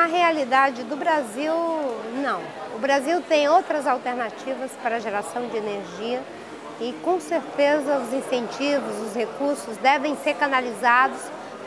Na realidade do Brasil, não. O Brasil tem outras alternativas para a geração de energia e, com certeza, os incentivos, os recursos devem ser canalizados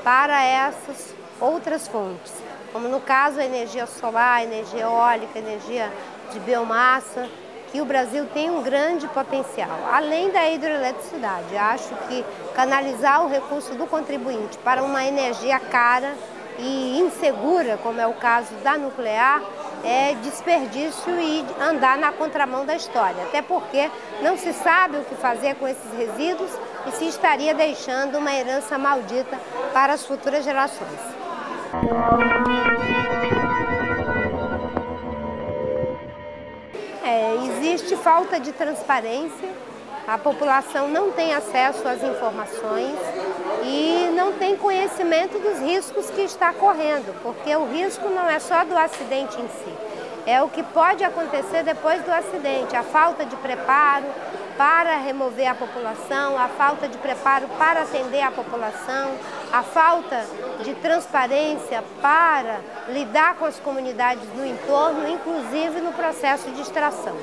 para essas outras fontes, como no caso a energia solar, a energia eólica, a energia de biomassa, que o Brasil tem um grande potencial, além da hidroeletricidade. Acho que canalizar o recurso do contribuinte para uma energia cara e insegura, como é o caso da nuclear, é desperdício e andar na contramão da história, até porque não se sabe o que fazer com esses resíduos e se estaria deixando uma herança maldita para as futuras gerações. Existe falta de transparência, a população não tem acesso às informações e não tem conhecimento dos riscos que está correndo, porque o risco não é só do acidente em si, é o que pode acontecer depois do acidente, a falta de preparo para remover a população, a falta de preparo para atender a população, a falta de transparência para lidar com as comunidades do entorno, inclusive no processo de extração.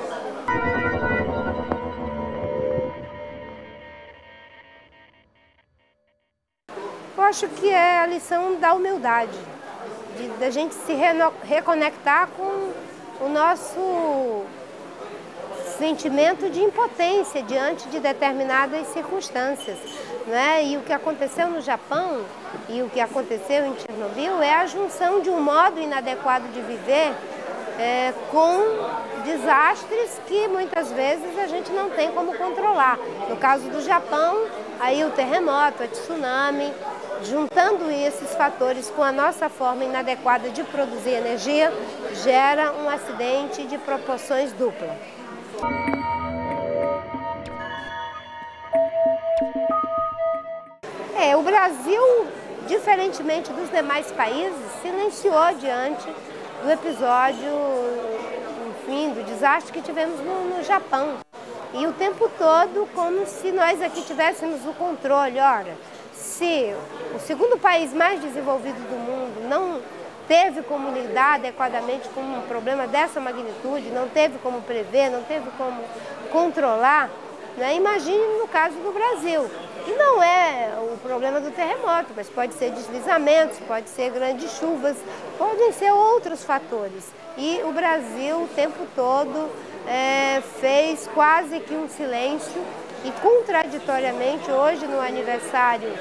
Eu acho que é a lição da humildade, da gente se reconectar com o nosso sentimento de impotência diante de determinadas circunstâncias, né? E o que aconteceu no Japão e o que aconteceu em Chernobyl é a junção de um modo inadequado de viver com desastres que muitas vezes a gente não tem como controlar. No caso do Japão, aí o terremoto, o tsunami, juntando esses fatores com a nossa forma inadequada de produzir energia, gera um acidente de proporções duplas. O Brasil, diferentemente dos demais países, silenciou diante do episódio, enfim, do desastre que tivemos no Japão. E o tempo todo, como se nós aqui tivéssemos o controle. Ora, se o segundo país mais desenvolvido do mundo não teve como lidar adequadamente com um problema dessa magnitude, não teve como prever, não teve como controlar, né? Imagine no caso do Brasil, que não é o problema do terremoto, mas pode ser deslizamentos, pode ser grandes chuvas, podem ser outros fatores. E o Brasil o tempo todo fez quase que um silêncio e, contraditoriamente, hoje no aniversário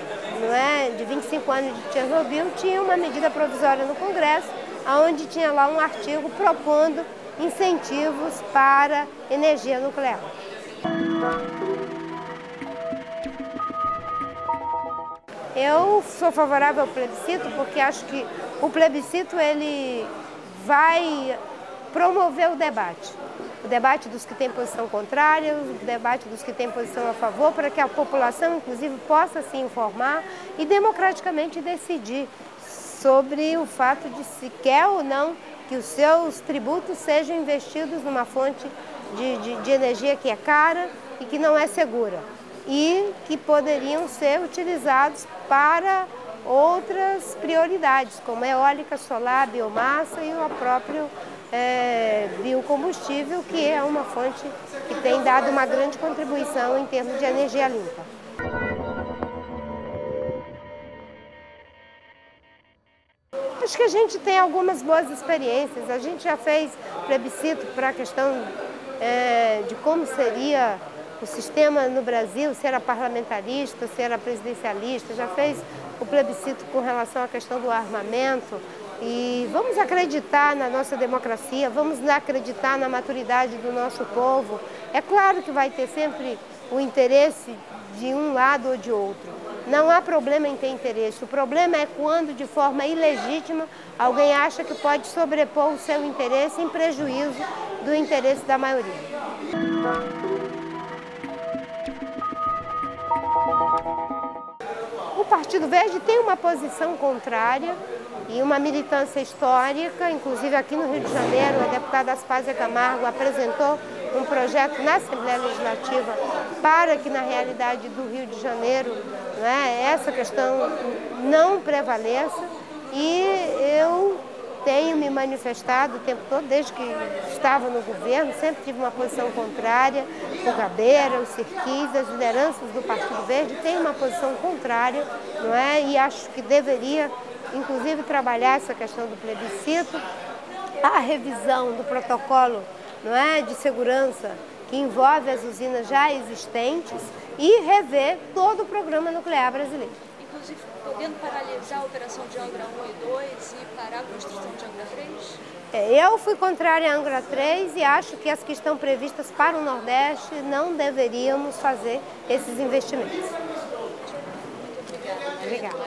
de 25 anos de Chernobyl, tinha uma medida provisória no Congresso, onde tinha lá um artigo propondo incentivos para energia nuclear. Eu sou favorável ao plebiscito porque acho que o plebiscito ele vai promover o debate. O debate dos que têm posição contrária, o debate dos que têm posição a favor, para que a população, inclusive, possa se informar e democraticamente decidir sobre o fato de se quer ou não que os seus tributos sejam investidos numa fonte de energia que é cara e que não é segura e que poderiam ser utilizados para outras prioridades, como eólica, solar, biomassa e o próprio biocombustível, que é uma fonte que tem dado uma grande contribuição em termos de energia limpa. Acho que a gente tem algumas boas experiências. A gente já fez plebiscito para a questão de como seria o sistema no Brasil, se era parlamentarista, se era presidencialista. Já fez o plebiscito com relação à questão do armamento. E vamos acreditar na nossa democracia, vamos acreditar na maturidade do nosso povo. É claro que vai ter sempre o interesse de um lado ou de outro. Não há problema em ter interesse. O problema é quando, de forma ilegítima, alguém acha que pode sobrepor o seu interesse em prejuízo do interesse da maioria. O Partido Verde tem uma posição contrária e uma militância histórica, inclusive aqui no Rio de Janeiro, a deputada Aspásia Camargo apresentou um projeto na Assembleia Legislativa para que, na realidade do Rio de Janeiro, essa questão não prevaleça. E eu tenho me manifestado o tempo todo, desde que estava no governo, sempre tive uma posição contrária, o Gabeira, o Cirquiz, as lideranças do Partido Verde têm uma posição contrária, não é? E acho que deveria, inclusive, trabalhar essa questão do plebiscito, a revisão do protocolo, não é, de segurança que envolve as usinas já existentes e rever todo o programa nuclear brasileiro. Inclusive, podendo paralisar a operação de Angra 1 e 2 e parar a construção de Angra 3? Eu fui contrária a Angra 3 e acho que as que estão previstas para o Nordeste não deveríamos fazer esses investimentos. Muito obrigada. Obrigada.